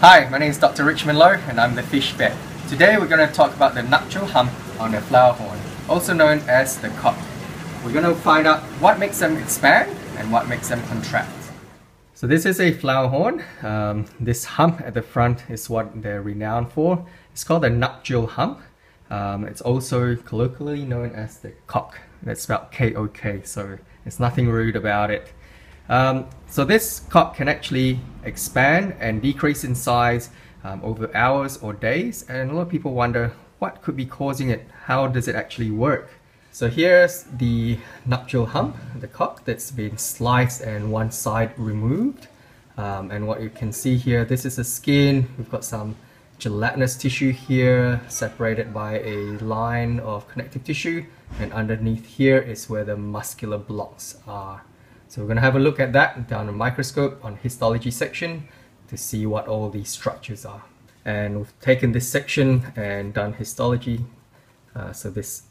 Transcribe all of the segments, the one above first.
Hi, my name is Dr. Richmond Lowe and I'm the Fish Vet. Today we're going to talk about the nuptial hump on the flower horn, also known as the kok. We're going to find out what makes them expand and what makes them contract. So this is a flower horn. This hump at the front is what they're renowned for. It's called the nuptial hump. It's also colloquially known as the kok. That's spelled K-O-K, so there's nothing rude about it. So this kok can actually expand and decrease in size over hours or days, and a lot of people wonder what could be causing it, how does it actually work. So here's the nuptial hump, the kok, that's been sliced and one side removed, and what you can see here, this is the skin. We've got some gelatinous tissue here separated by a line of connective tissue, and underneath here is where the muscular blocks are. So we're going to have a look at that down the microscope on histology section to see what all these structures are. And we've taken this section and done histology. So this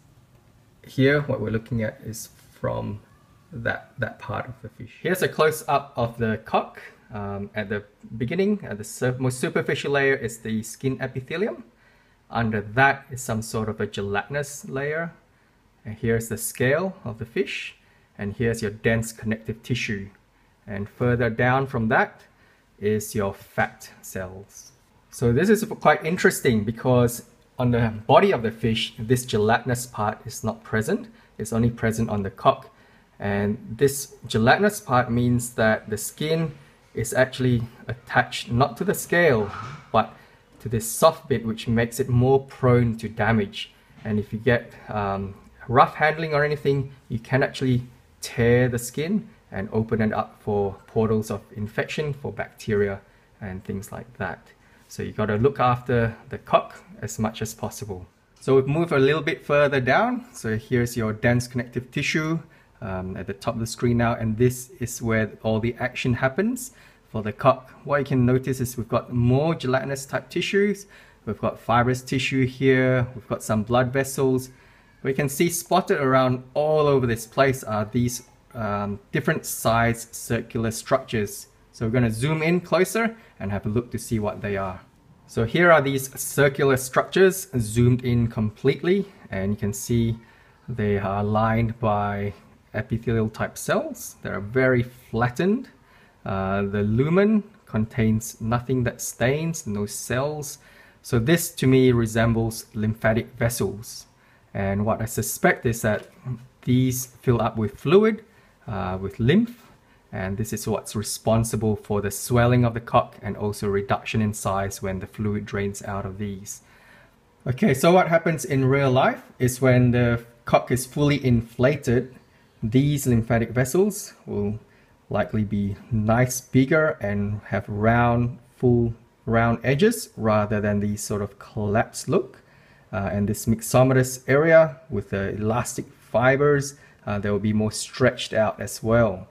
here, what we're looking at is from that part of the fish. Here's a close-up of the kok. At the beginning, at the most superficial layer is the skin epithelium. Under that is some sort of a gelatinous layer. And here's the scale of the fish. And here's your dense connective tissue. And further down from that is your fat cells. So this is quite interesting because on the body of the fish, this gelatinous part is not present. It's only present on the kok. And this gelatinous part means that the skin is actually attached not to the scale, but to this soft bit, which makes it more prone to damage. And if you get rough handling or anything, you can actually tear the skin and open it up for portals of infection for bacteria and things like that. So you got to look after the kok as much as possible. So we've moved a little bit further down. So here's your dense connective tissue at the top of the screen now, and this is where all the action happens for the kok. What you can notice is we've got more gelatinous type tissues, we've got fibrous tissue here, we've got some blood vessels. We can see spotted around all over this place are these different size circular structures. So we're going to zoom in closer and have a look to see what they are. So here are these circular structures zoomed in completely, and you can see they are lined by epithelial type cells. They are very flattened. The lumen contains nothing that stains, no cells. So this to me resembles lymphatic vessels. And what I suspect is that these fill up with fluid, with lymph, and this is what's responsible for the swelling of the kok and also reduction in size when the fluid drains out of these. Okay, so what happens in real life is when the kok is fully inflated, these lymphatic vessels will likely be nice, bigger, and have round, full, round edges rather than the sort of collapsed look. And this myxomatous area with the elastic fibers, they will be more stretched out as well.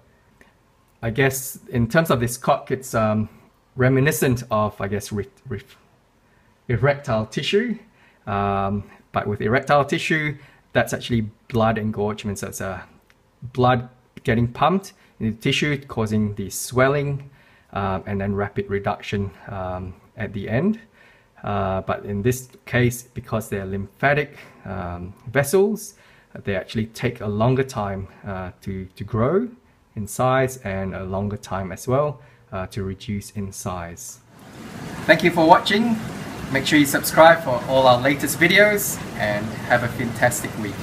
I guess in terms of this kok, it's reminiscent of, I guess, erectile tissue. But with erectile tissue, that's actually blood engorgement. So it's blood getting pumped in the tissue, causing the swelling and then rapid reduction at the end. But in this case, because they're lymphatic vessels, they actually take a longer time to grow in size, and a longer time as well to reduce in size. Thank you for watching. Make sure you subscribe for all our latest videos, and have a fantastic week.